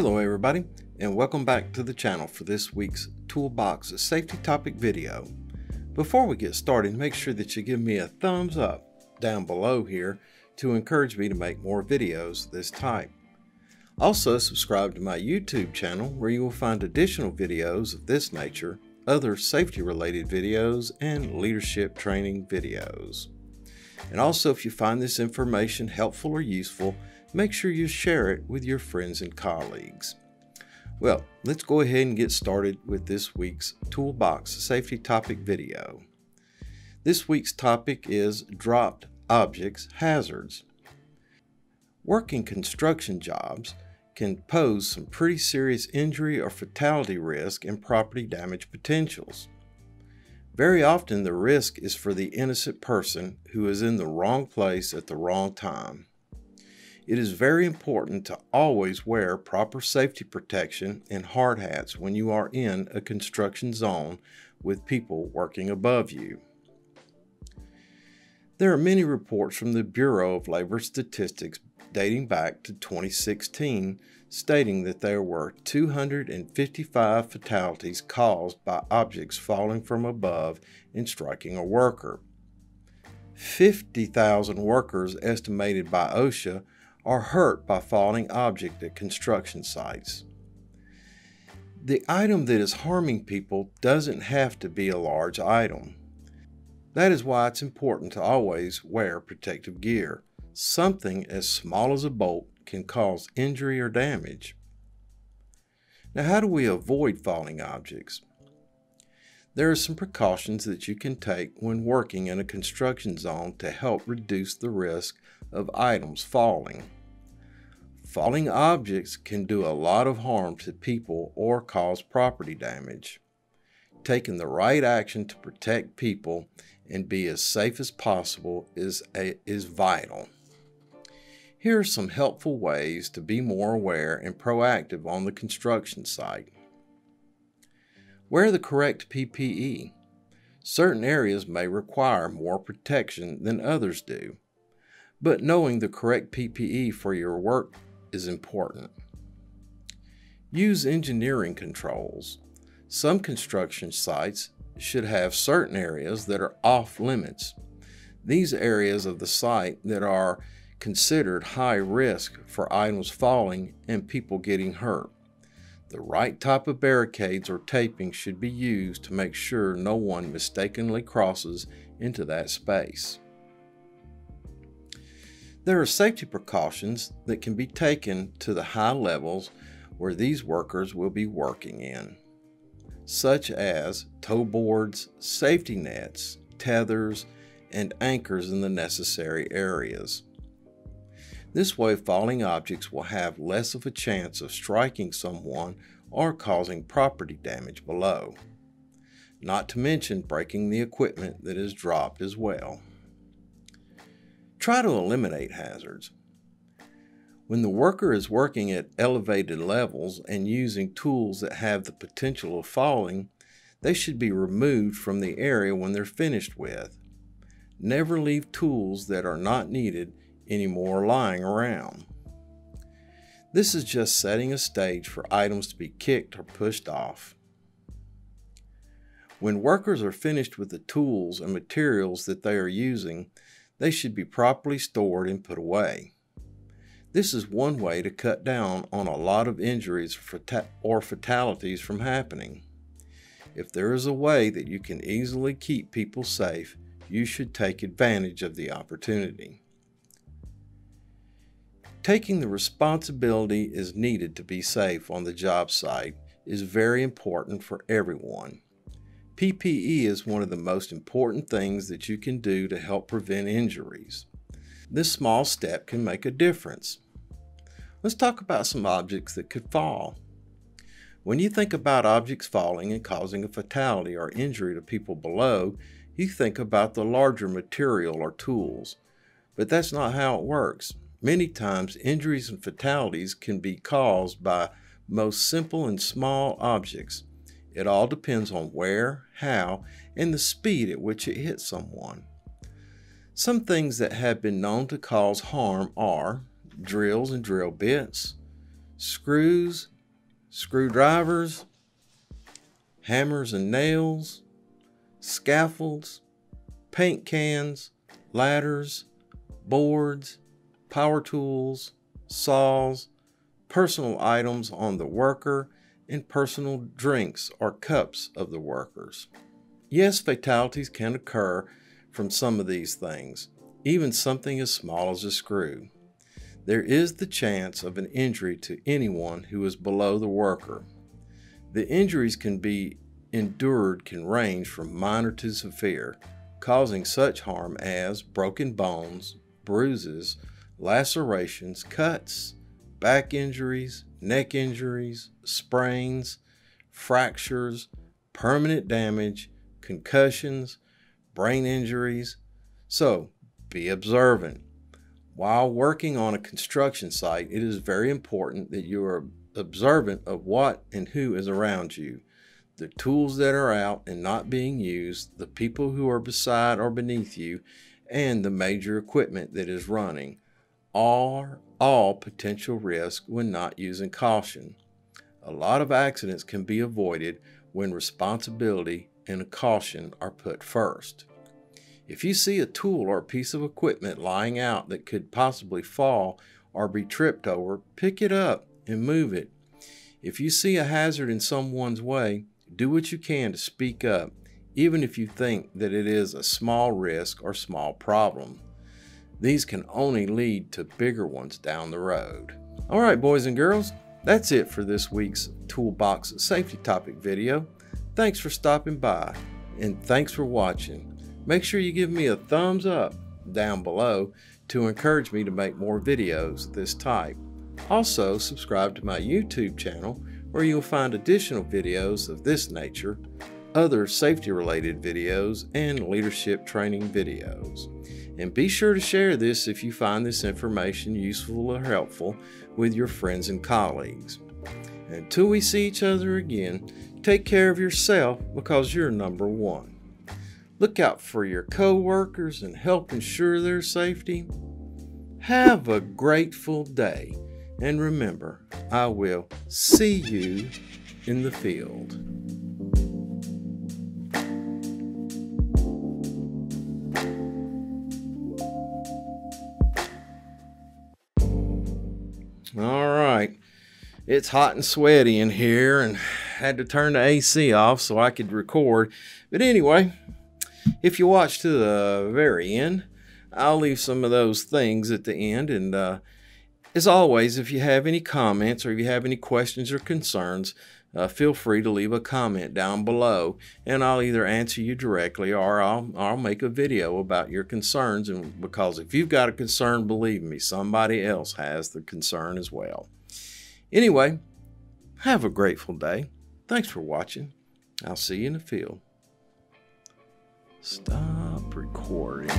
Hello everybody, and welcome back to the channel for this week's Toolbox Safety Topic video. Before we get started, make sure that you give me a thumbs up down below here to encourage me to make more videos this type. Also, subscribe to my YouTube channel where you will find additional videos of this nature, other safety related videos, and leadership training videos. And also, if you find this information helpful or useful, make sure you share it with your friends and colleagues. Well, let's go ahead and get started with this week's Toolbox Safety Topic video. This week's topic is Dropped Objects Hazards. Working construction jobs can pose some pretty serious injury or fatality risk and property damage potentials. Very often the risk is for the innocent person who is in the wrong place at the wrong time. It is very important to always wear proper safety protection and hard hats when you are in a construction zone with people working above you. There are many reports from the Bureau of Labor Statistics dating back to 2016 stating that there were 255 fatalities caused by objects falling from above and striking a worker. 50,000 workers estimated by OSHA are hurt by falling objects at construction sites. The item that is harming people doesn't have to be a large item. That is why it's important to always wear protective gear. Something as small as a bolt can cause injury or damage. Now, how do we avoid falling objects? There are some precautions that you can take when working in a construction zone to help reduce the risk of items falling. Falling objects can do a lot of harm to people or cause property damage. Taking the right action to protect people and be as safe as possible is vital. Here are some helpful ways to be more aware and proactive on the construction site. Wear the correct PPE. Certain areas may require more protection than others do, but knowing the correct PPE for your work is important. Use engineering controls. Some construction sites should have certain areas that are off limits. These areas of the site that are considered high risk for items falling and people getting hurt. The right type of barricades or taping should be used to make sure no one mistakenly crosses into that space. There are safety precautions that can be taken to the high levels where these workers will be working in, such as tow boards, safety nets, tethers, and anchors in the necessary areas. This way, falling objects will have less of a chance of striking someone or causing property damage below, not to mention breaking the equipment that is dropped as well. Try to eliminate hazards. When the worker is working at elevated levels and using tools that have the potential of falling, they should be removed from the area when they're finished with. Never leave tools that are not needed anymore lying around. This is just setting a stage for items to be kicked or pushed off. When workers are finished with the tools and materials that they are using, they should be properly stored and put away. This is one way to cut down on a lot of injuries or fatalities from happening. If there is a way that you can easily keep people safe, you should take advantage of the opportunity. Taking the responsibility is needed to be safe on the job site is very important for everyone. PPE is one of the most important things that you can do to help prevent injuries. This small step can make a difference. Let's talk about some objects that could fall. When you think about objects falling and causing a fatality or injury to people below, you think about the larger material or tools. But that's not how it works. Many times, injuries and fatalities can be caused by most simple and small objects. It all depends on where, how, and the speed at which it hits someone. Some things that have been known to cause harm are drills and drill bits, screws, screwdrivers, hammers and nails, scaffolds, paint cans, ladders, boards, power tools, saws, personal items on the worker, and personal drinks or cups of the workers. Yes, fatalities can occur from some of these things, even something as small as a screw. There is the chance of an injury to anyone who is below the worker. The injuries can be endured can range from minor to severe, causing such harm as broken bones, bruises, lacerations, cuts, back injuries, neck injuries, sprains, fractures, permanent damage, concussions, brain injuries. So be observant. While working on a construction site, it is very important that you are observant of what and who is around you, the tools that are out and not being used, the people who are beside or beneath you, and the major equipment that is running. All potential risk when not using caution. A lot of accidents can be avoided when responsibility and caution are put first. If you see a tool or a piece of equipment lying out that could possibly fall or be tripped over, pick it up and move it. If you see a hazard in someone's way, do what you can to speak up, even if you think that it is a small risk or small problem. These can only lead to bigger ones down the road. All right, boys and girls, that's it for this week's Toolbox Safety Topic video. Thanks for stopping by and thanks for watching. Make sure you give me a thumbs up down below to encourage me to make more videos of this type. Also, subscribe to my YouTube channel where you'll find additional videos of this nature, other safety-related videos, and leadership training videos. And be sure to share this if you find this information useful or helpful with your friends and colleagues. Until we see each other again, take care of yourself because you're number one. Look out for your co-workers and help ensure their safety. Have a grateful day. And remember, I will see you in the field. All right, it's hot and sweaty in here and had to turn the AC off so I could record. But anyway, if you watch to the very end, I'll leave some of those things at the end. And as always, if you have any comments or if you have any questions or concerns, feel free to leave a comment down below and I'll either answer you directly or I'll make a video about your concerns, and because if you've got a concern, believe me, somebody else has the concern as well. Anyway, have a grateful day. Thanks for watching. I'll see you in the field. Stop recording.